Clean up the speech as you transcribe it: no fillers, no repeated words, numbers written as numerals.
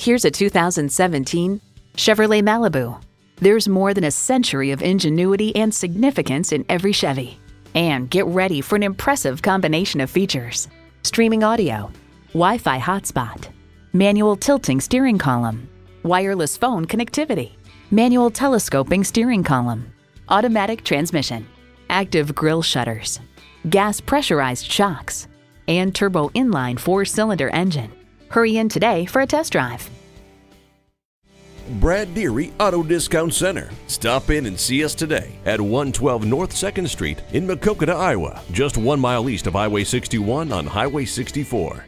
Here's a 2017 Chevrolet Malibu. There's more than a century of ingenuity and significance in every Chevy. And get ready for an impressive combination of features: streaming audio, Wi-Fi hotspot, manual tilting steering column, wireless phone connectivity, manual telescoping steering column, automatic transmission, active grille shutters, gas pressurized shocks, and turbo inline 4-cylinder engine. Hurry in today for a test drive. Brad Deery Auto Discount Center. Stop in and see us today at 112 North 2nd Street in Maquoketa, Iowa, just 1 mile east of Highway 61 on Highway 64.